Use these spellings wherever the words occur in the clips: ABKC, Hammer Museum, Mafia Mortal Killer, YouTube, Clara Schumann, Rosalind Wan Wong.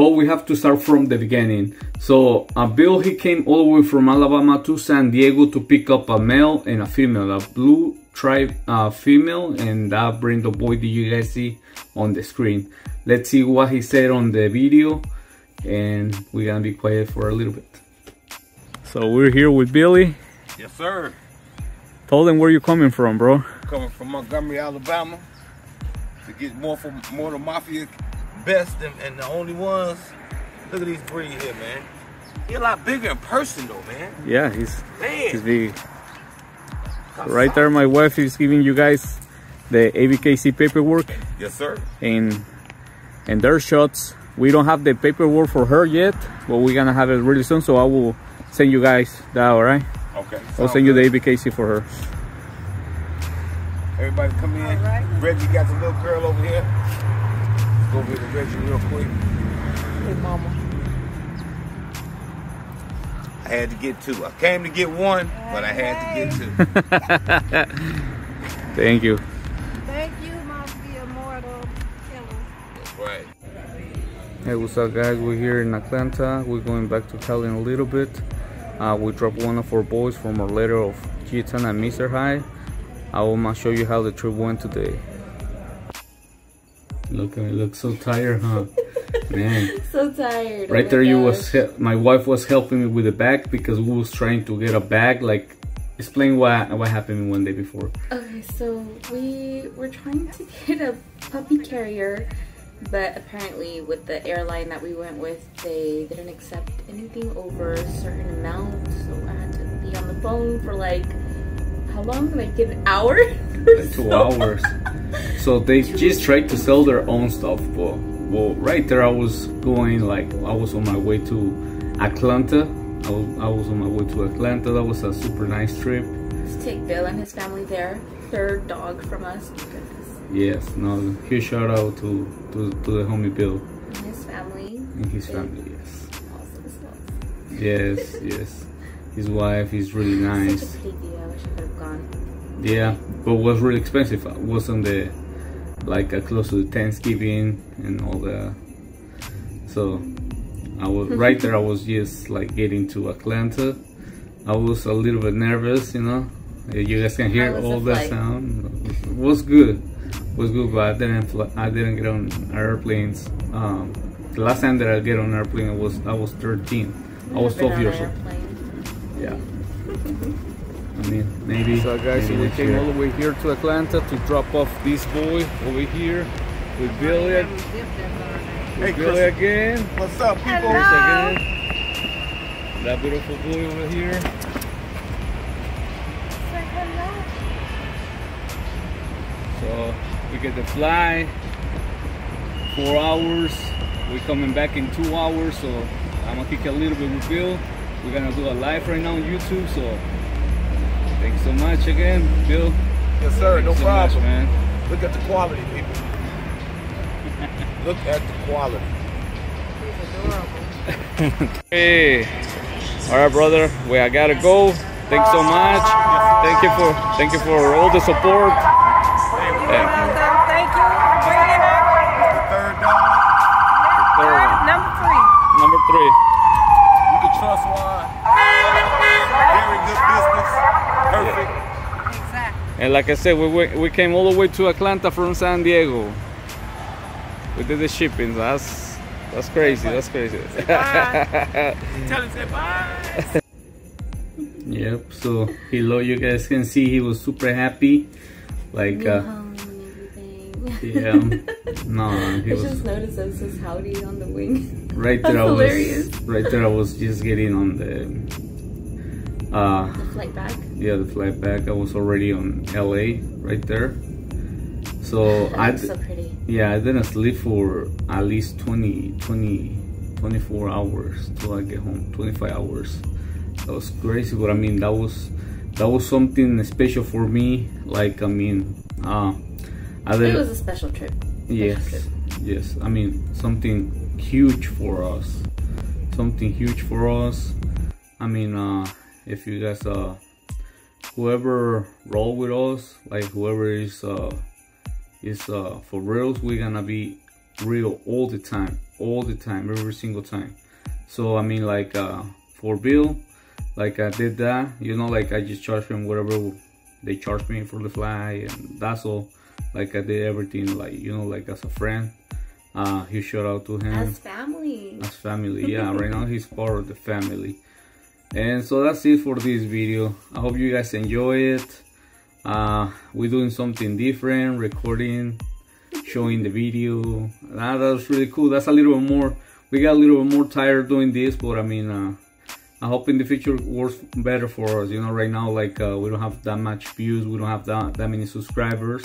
but we have to start from the beginning. So Bill, he came all the way from Alabama to San Diego to pick up a male and a female, a blue tribe female, and that bring the boy that you guys see on the screen. Let's see what he said on the video, and we're gonna be quiet for a little bit. So we're here with Billy. Yes, sir. Tell them where you're coming from, bro. Coming from Montgomery, Alabama, to get more of the Mafia best and the only ones. Look at these breed here, man. He's a lot bigger in person, though, man. Yeah, he's big. Right there, my wife is giving you guys the ABKC paperwork. Yes, sir. And their shots. We don't have the paperwork for her yet, but we're gonna have it really soon. So I will send you guys that, all right? Okay. I'll send you the ABKC for her. Everybody come in. Right. Reggie got the little girl over here. Let's go visit Reggie real quick. Hey, mama. I had to get two. I came to get one, but I had to get two. Thank you. Thank you, Mafia Mortal Killer. That's right. Hey, what's up, guys? We're here in Atlanta. We're going back to Cali in a little bit. We dropped one of our boys from our letter of Keaton and Mr. High. I will show you how the trip went today. Look, I look so tired, huh? Man, so tired. Right there, my wife was helping me with the bag because we was trying to get a bag. Like, explain what happened one day before. Okay, so we were trying to get a puppy carrier, but apparently with the airline that we went with, they didn't accept anything over a certain amount. So I had to be on the phone for like, how long? Like an hour? Like 2 hours. So they just tried to sell their own stuff, but well, right there I was going, like, I was on my way to Atlanta. I was on my way to Atlanta. That was a super nice trip. Let's take Bill and his family there. Third dog from us. Yes, no, huge shout out to the homie Bill. And his family. And his family, yes. Also his love. Yes, yes. His wife is really nice. Such a pity. I wish I could have gone. Yeah, but it was really expensive. It wasn't the like close to Thanksgiving and all that. So I was right there. I was just like getting to Atlanta. I was a little bit nervous, you know. You guys can hear all that sound. It was good. It was good, but I didn't get on airplanes. The last time that I get on airplane was I was 13. I was 12 years old. Yeah. I mean, maybe. So guys, maybe we came all the way here to Atlanta to drop off this boy over here with Billy. Hey, Billy again. What's up, people? Hello. That beautiful boy over here. Say hello. So we get the fly. 4 hours. We're coming back in 2 hours, so I'm gonna kick a little bit with Bill. We're gonna do a live right now on YouTube, so thanks so much again, Bill. Yes, sir. No problem, man. Look at the quality, people. Look at the quality. He's adorable. Hey, all right, brother. Well, I gotta go. Thanks so much. Thank you for all the support. Thank you. The third dog. Number three. Trust one. Very good business. Perfect. Yeah. Exactly. And like I said, we came all the way to Atlanta from San Diego. We did the shipping. That's crazy. That's crazy. Say bye. Tell him say bye. Yep. So hello, you guys can see he was super happy. Like. Yeah, no. He just noticed that it says howdy on the wing. Right there, I was just getting on the flight back. Yeah, the flight back. I was already on LA right there. So so pretty. Yeah, I didn't sleep for at least 24 hours till I get home. 25 hours. That was crazy, but I mean that was something special for me. Like I mean, it was a special trip. Yes. I mean, something huge for us. I mean, if you guys, whoever roll with us, like whoever is for reals, we're gonna be real all the time. all the time, every single time. So I mean, like for bill, like I did that, you know, like I just charged them whatever they charged me for the fly, and that's all. Like I did everything, like, you know, like as a friend. Huge shout out to him. As family. As family, yeah. Right now he's part of the family. And so that's it for this video. I hope you guys enjoy it. We're doing something different, recording, showing the video. That was really cool. That's a little bit more. We got a little bit more tired doing this, but I mean, I hope in the future works better for us. You know, right now, like we don't have that much views, we don't have that many subscribers.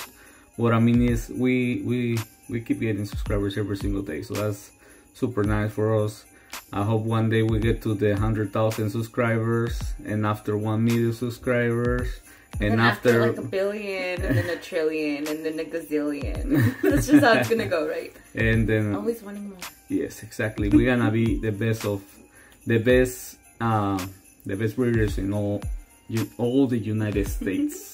What I mean is we keep getting subscribers every single day, so that's super nice for us. I hope one day we get to the 100,000 subscribers, and after 1 million subscribers, and after like a billion, and then a trillion, and then a gazillion. That's just how it's gonna go, right? And then always wanting more. Yes, exactly. We're gonna be the best of the best breeders in all the United States.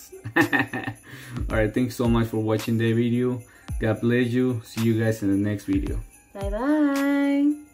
All right, thanks so much for watching the video. God bless you. See you guys in the next video. Bye bye.